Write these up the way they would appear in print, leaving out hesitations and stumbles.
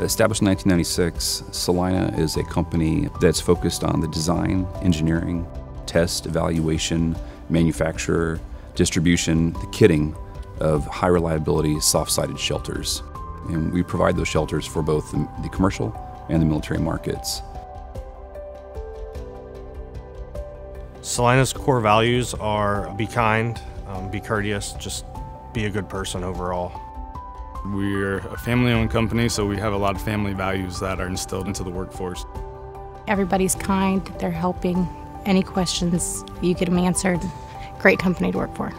Established in 1996, Celina is a company that's focused on the design, engineering, test, evaluation, manufacture, distribution, the kitting of high reliability soft-sided shelters. And we provide those shelters for both the commercial and the military markets. Celina's core values are be kind, be courteous, just be a good person overall. We're a family-owned company, so we have a lot of family values that are instilled into the workforce. Everybody's kind, they're helping. Any questions, you get them answered. Great company to work for.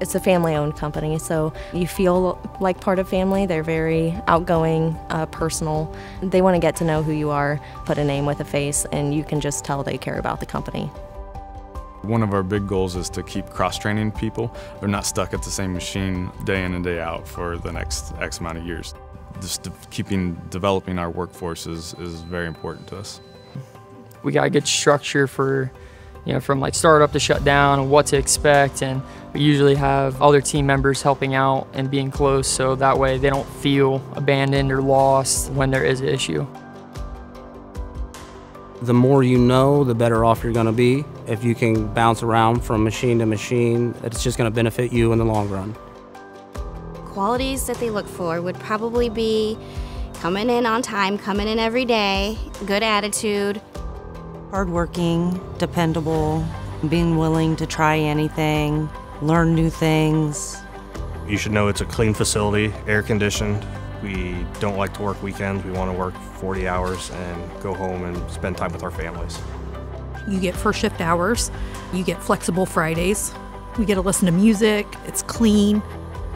It's a family-owned company, so you feel like part of family. They're very outgoing, personal. They want to get to know who you are, put a name with a face, and you can just tell they care about the company. One of our big goals is to keep cross-training people. They're not stuck at the same machine day in and day out for the next X amount of years. Just developing our workforce is very important to us. We got a good structure for, you know, from like startup to shutdown and what to expect, and we usually have other team members helping out and being close, so that way they don't feel abandoned or lost when there is an issue. The more you know, the better off you're going to be. If you can bounce around from machine to machine, it's just going to benefit you in the long run. Qualities that they look for would probably be coming in on time, coming in every day, good attitude. Hardworking, dependable, being willing to try anything, learn new things. You should know it's a clean facility, air-conditioned. We don't like to work weekends. We want to work 40 hours and go home and spend time with our families. You get first shift hours. You get flexible Fridays. We get to listen to music. It's clean.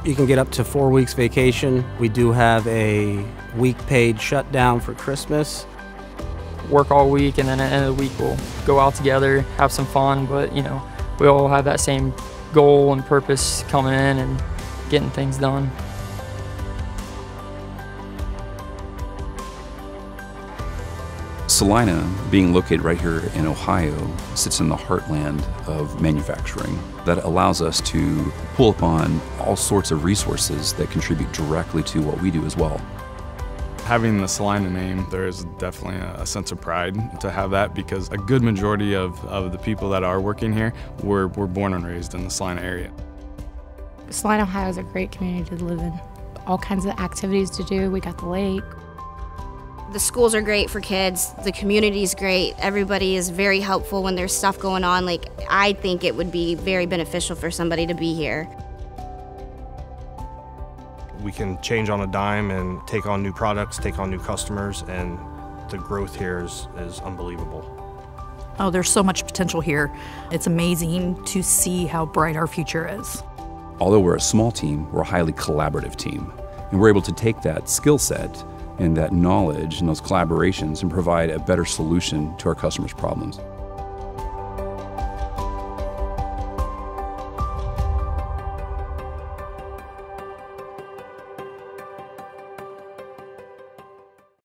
You can get up to 4 weeks vacation. We do have a week paid shutdown for Christmas. Work all week, and then at the end of the week we'll go out together, have some fun, but you know, we all have that same goal and purpose coming in and getting things done. Celina, being located right here in Ohio, sits in the heartland of manufacturing. That allows us to pull upon all sorts of resources that contribute directly to what we do as well. Having the Celina name, there is definitely a sense of pride to have that, because a good majority of the people that are working here were born and raised in the Celina area. Celina, Ohio is a great community to live in. All kinds of activities to do. We got the lake. The schools are great for kids, the community's great, everybody is very helpful when there's stuff going on. Like, I think it would be very beneficial for somebody to be here. We can change on a dime and take on new products, take on new customers, and the growth here is unbelievable. Oh, there's so much potential here. It's amazing to see how bright our future is. Although we're a small team, we're a highly collaborative team, and we're able to take that skill set and that knowledge and those collaborations and provide a better solution to our customers' problems.